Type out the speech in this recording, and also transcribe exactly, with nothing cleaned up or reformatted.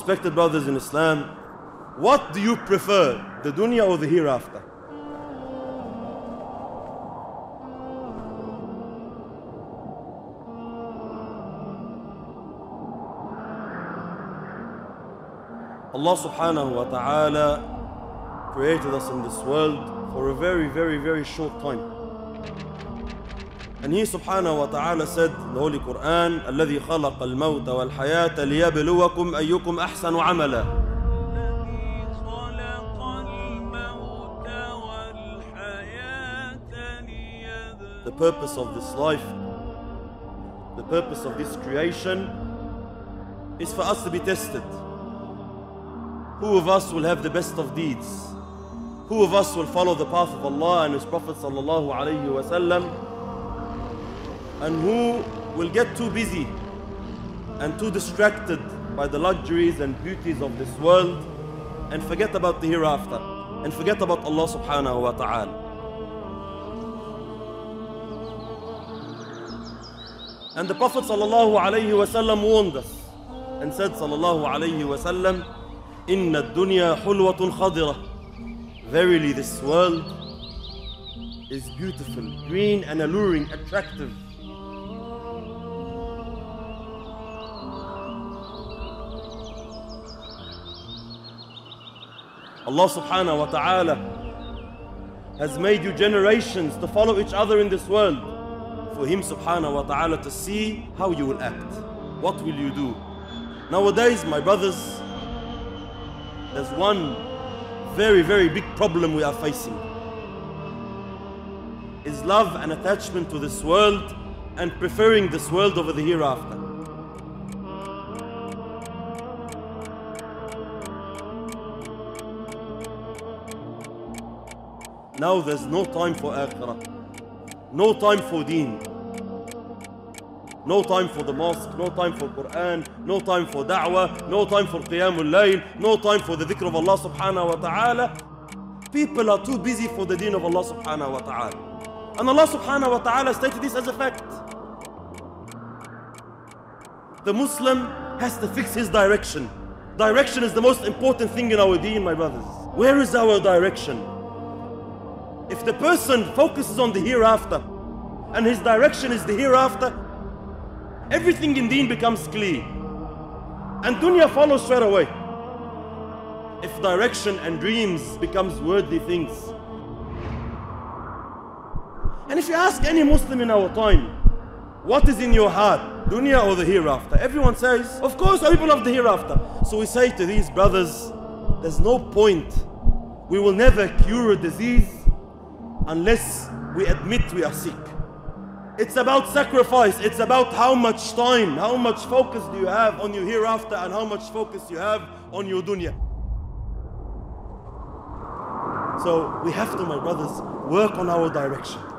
Respected brothers in Islam, what do you prefer, the dunya or the hereafter? Allah subhanahu wa ta'ala created us in this world for a very, very, very short time. And He subhanahu wa ta'ala said in the Holy Quran, الَّذِي خَلَقَ الْمَوْتَ وَالْحَيَاةَ لِيَبْلُوَكُمْ أَيُّكُمْ أَحْسَنُ عَمَلًا. The purpose of this life, the purpose of this creation is for us to be tested. Who of us will have the best of deeds? Who of us will follow the path of Allah and His Prophet sallallahu alayhi wa sallam? And who will get too busy and too distracted by the luxuries and beauties of this world and forget about the hereafter and forget about Allah subhanahu wa ta'ala? And the Prophet sallallahu alayhi wa sallam warned us and said sallallahu alayhi wa sallam, إن الدنيا حلوة خضرة. Verily this world is beautiful, green and alluring, attractive. Allah subhanahu wa ta'ala has made you generations to follow each other in this world for Him subhanahu wa ta'ala to see how you will act. What will you do? Nowadays, my brothers, there's one very, very big problem we are facing. Is love and attachment to this world and preferring this world over the hereafter. Now there's no time for akhirah, no time for deen, no time for the mosque, no time for Quran, no time for da'wah, no time for Qiyamul Layl, no time for the dhikr of Allah subhanahu wa ta'ala. People are too busy for the deen of Allah subhanahu wa ta'ala. And Allah subhanahu wa ta'ala stated this as a fact. The Muslim has to fix his direction. Direction is the most important thing in our deen, my brothers. Where is our direction? If the person focuses on the hereafter and his direction is the hereafter, everything in deen becomes clear, and dunya follows straight away. If direction and dreams becomes worldly things, and if you ask any Muslim in our time, what is in your heart, dunya or the hereafter? Everyone says, of course, I will love the hereafter. So we say to these brothers, there's no point. We will never cure a disease unless we admit we are sick. It's about sacrifice. It's about how much time, how much focus do you have on your hereafter and how much focus you have on your dunya. So we have to, my brothers, work on our direction.